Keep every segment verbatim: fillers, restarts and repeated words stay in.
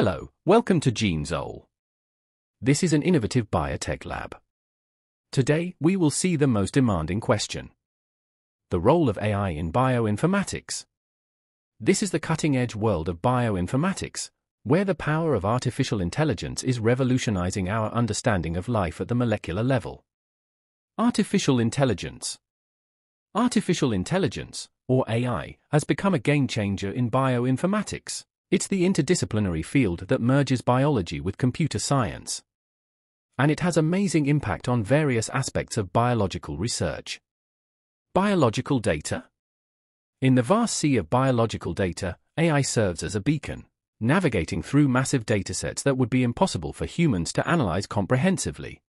Hello, welcome to GeneZole. This is an innovative biotech lab. Today, we will see the most demanding question: the role of A I in bioinformatics. This is the cutting-edge world of bioinformatics, where the power of artificial intelligence is revolutionizing our understanding of life at the molecular level. Artificial intelligence. Artificial intelligence, or A I, has become a game-changer in bioinformatics. It's the interdisciplinary field that merges biology with computer science. And it has amazing impact on various aspects of biological research. Biological data. In the vast sea of biological data, A I serves as a beacon, navigating through massive datasets that would be impossible for humans to analyze comprehensively.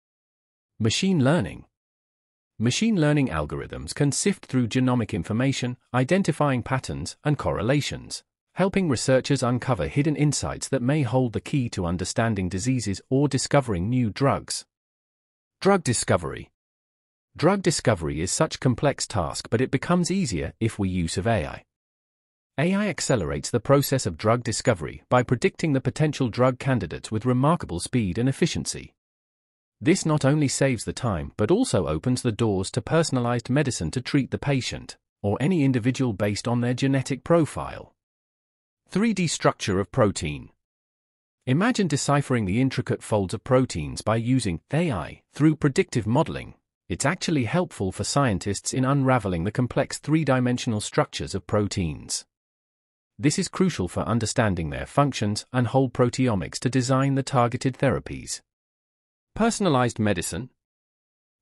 Machine learning. Machine learning algorithms can sift through genomic information, identifying patterns and correlations, helping researchers uncover hidden insights that may hold the key to understanding diseases or discovering new drugs. Drug discovery. Drug discovery is such a complex task, but it becomes easier if we use of A I. A I accelerates the process of drug discovery by predicting the potential drug candidates with remarkable speed and efficiency. This not only saves the time but also opens the doors to personalized medicine to treat the patient or any individual based on their genetic profile. three D structure of protein. Imagine deciphering the intricate folds of proteins by using A I through predictive modeling. It's actually helpful for scientists in unraveling the complex three-dimensional structures of proteins. This is crucial for understanding their functions and whole proteomics to design the targeted therapies. Personalized medicine.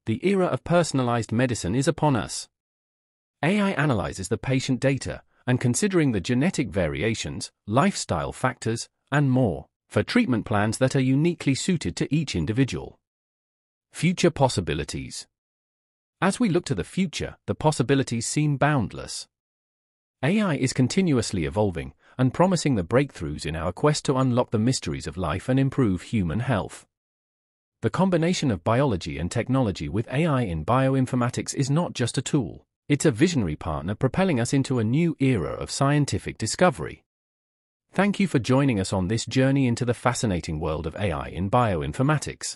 The era of personalized medicine is upon us. A I analyzes the patient data, and considering the genetic variations, lifestyle factors, and more, for treatment plans that are uniquely suited to each individual. Future possibilities. As we look to the future, the possibilities seem boundless. A I is continuously evolving and promising the breakthroughs in our quest to unlock the mysteries of life and improve human health. The combination of biology and technology with A I in bioinformatics is not just a tool. It's a visionary partner propelling us into a new era of scientific discovery. Thank you for joining us on this journey into the fascinating world of A I in bioinformatics.